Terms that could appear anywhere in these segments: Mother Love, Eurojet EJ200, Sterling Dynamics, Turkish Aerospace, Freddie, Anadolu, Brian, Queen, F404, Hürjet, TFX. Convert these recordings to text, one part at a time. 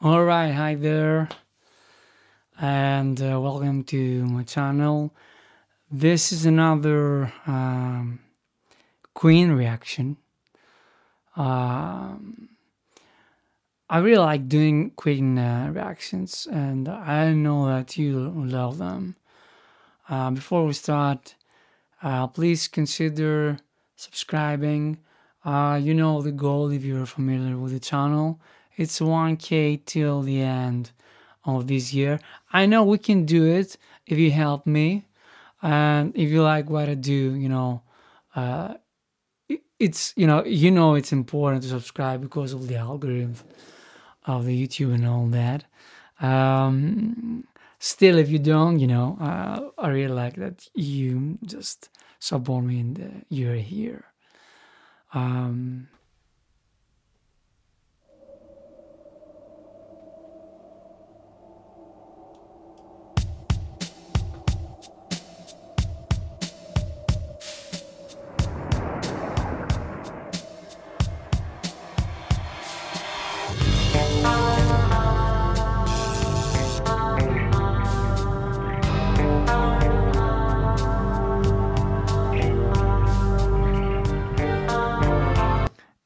All right, hi there, and welcome to my channel. This is another Queen reaction. I really like doing Queen reactions, and I know that you love them. Before we start, please consider subscribing. You know the goal if you're familiar with the channel. It's 1K till the end of this year. I know we can do it if you help me. And if you like what I do, you know, it's, you know, it's important to subscribe because of the algorithm of the YouTube and all that. Still, if you don't, you know, I really like that you just support me and you're here.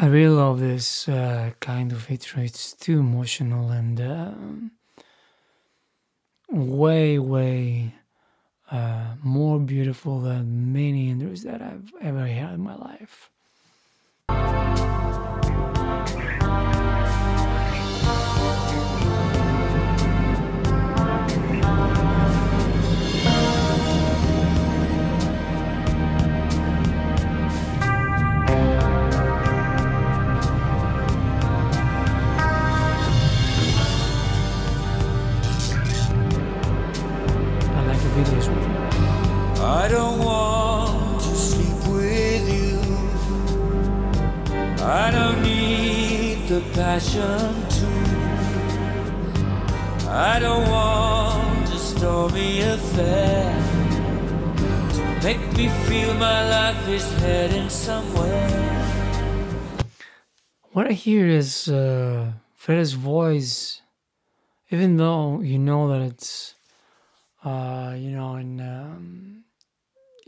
I really love this kind of intro. It's too emotional and way more beautiful than many intros that I've ever had in my life. I don't want to sleep with you. I don't need the passion to. I don't want a stormy affair to make me feel my life is heading somewhere. What I hear is Freddie's voice, even though you know that it's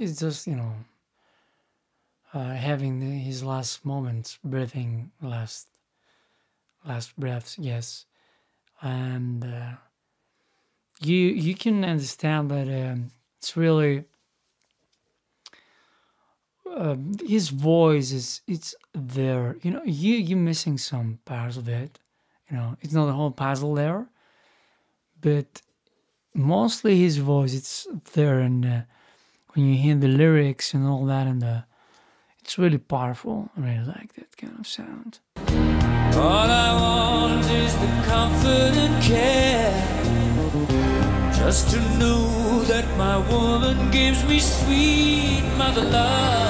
it's just, having his last moments, breathing last breaths, yes. And you can understand that it's really his voice is there. You know, you're missing some parts of it. You know, it's not the whole puzzle there, but mostly his voice, it's there. And when you hear the lyrics and all that, and it's really powerful. I really like that kind of sound. All I want is the comfort and care, just to know that my woman gives me sweet mother love.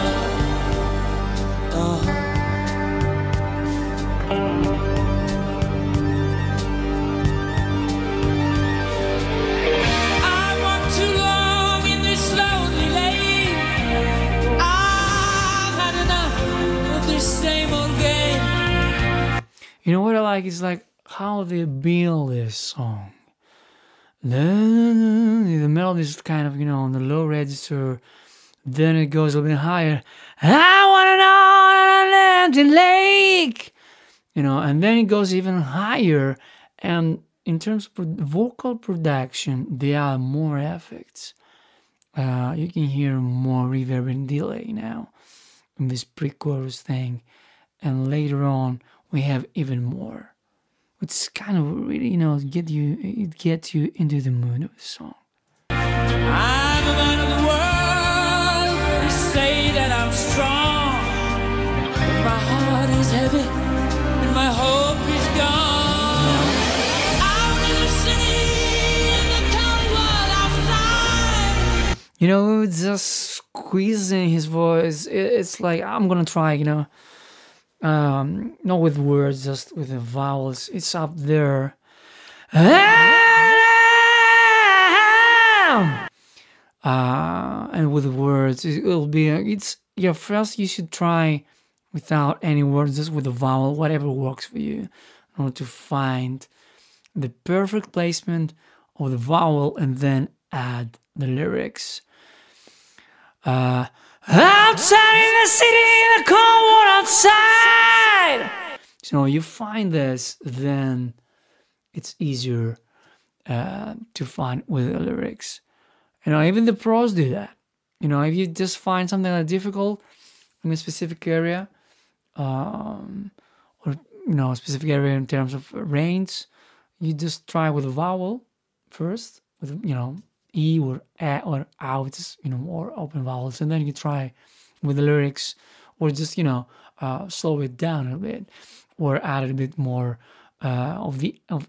You know what I like is like how they build this song. The melody is kind of, you know, on the low register. Then it goes a bit higher. I wanna know an empty lake. You know, and then it goes even higher. And in terms of vocal production, there are more effects. You can hear more reverb and delay now in this pre-chorus thing, and later on we have even more. It's kind of really, you know, it gets you into the mood of the song. I'm a man of the world. They say that I'm strong. My heart is heavy and my hope is gone. Out in the city, in the cold world outside. You know, just squeezing his voice. It's like, I'm gonna try, you know. Not with words, just with the vowels. It's up there. And with the words, it'll be. It's yeah. First, you should try without any words, just with a vowel, whatever works for you, in order to find the perfect placement of the vowel and then add the lyrics. Outside in the city, in the cold war outside. So you find this, then it's easier to find with the lyrics. You know, even the pros do that. You know, if you just find something that's difficult in a specific area, or you know, a specific area in terms of range, you just try with a vowel first, with, you know, E or A or out, you know, or open vowels, and then you try with the lyrics, or just, you know, slow it down a bit, or add a bit more of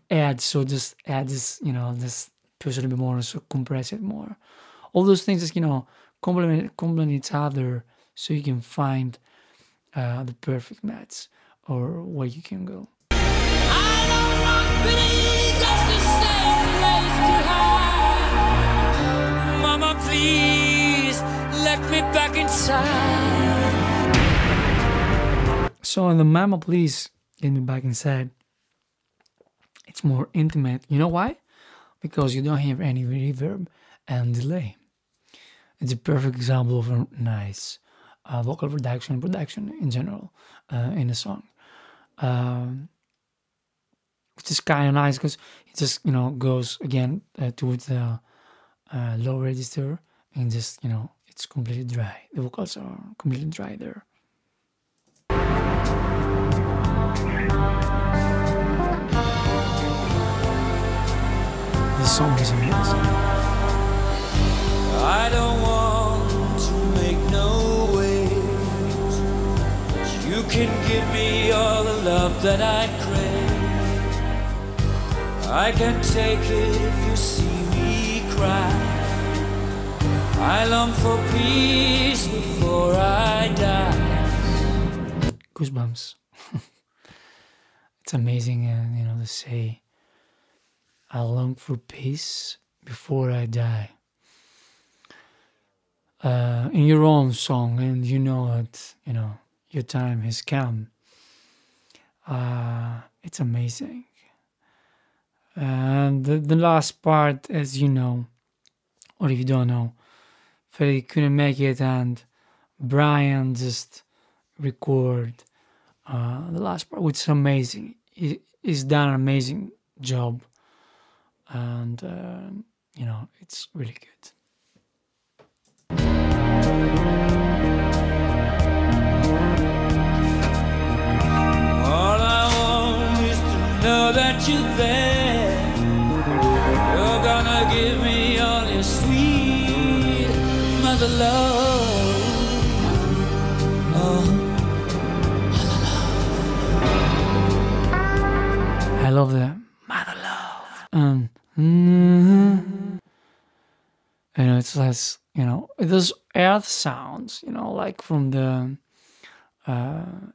add. So just add this, you know, just push it a bit more, so compress it more. All those things just, you know, complement each other, so you can find the perfect match or where you can go. I don't want pity. Back inside. So in the Mama Please Get Me Back Inside, it's more intimate. You know why? Because you don't have any reverb and delay. It's a perfect example of a nice vocal production in general in a song, which is kind of nice because it just, you know, goes again towards the low register, and just, you know, it's completely dry. The vocals are completely dry there. The song is amazing. I don't want to make no waves, but you can give me all the love that I crave. I can't take it if you see me cry. I long for peace before I die. Goosebumps. It's amazing, you know, to say, I long for peace before I die. In your own song, and you know that, you know, your time has come. It's amazing. And the last part, as you know, or if you don't know, Freddie couldn't make it, and Brian just record the last part, which is amazing. He's done an amazing job, and you know, it's really good. All I want is to know that you're there. You're gonna give me all your sweet Mother Love, oh, Mother Love. I love the Mother Love. You know, it's less, you know, those earth sounds, you know, like from the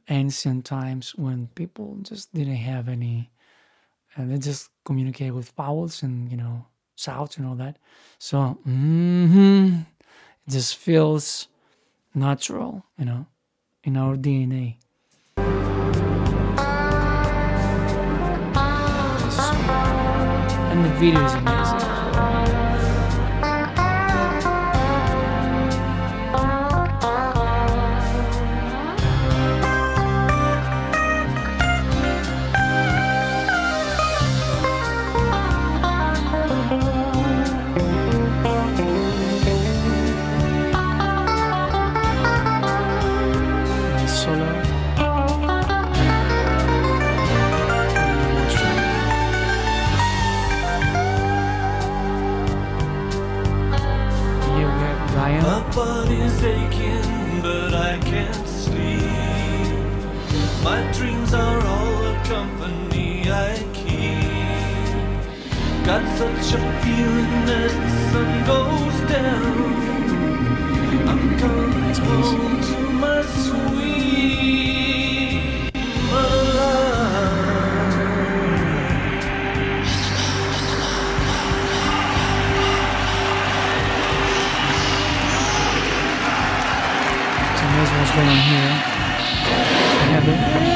ancient times when people just didn't have any, and they just communicate with vowels and, you know, sounds and all that. So, just feels natural, you know, in our DNA. And the video is amazing. Body's aching, but I can't sleep. My dreams are all the company I keep. Got such a feeling as the sun goes down. I'm coming home to my sweet Mother Love. What's going on here? I have it.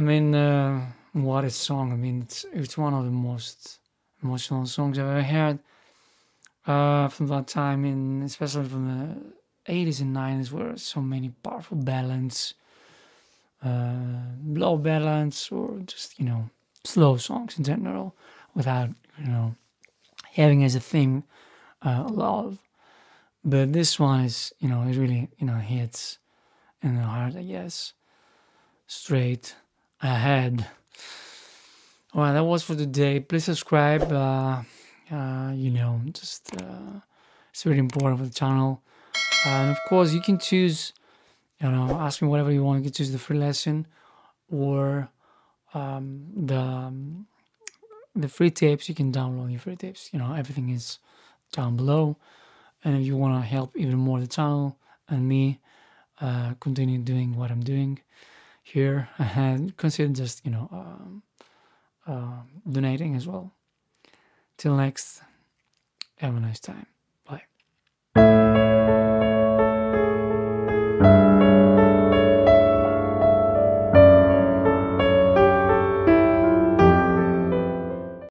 I mean, what a song. I mean, it's one of the most emotional songs I've ever heard from that time, in especially from the 80s and 90s, where so many powerful ballads, low ballads, or just, you know, slow songs in general, without, you know, having as a theme love. But this one is, you know, it really, you know, hits in the heart, I guess. Straight ahead. All right, that was for today. Please subscribe. You know, just it's really important for the channel. And of course, you can choose, you know, ask me whatever you want. You can choose the free lesson or the free tapes. You can download your free tapes. You know, everything is down below. And if you want to help even more the channel and me continue doing what I'm doing here, and consider just, you know, donating as well. Till next, have a nice time.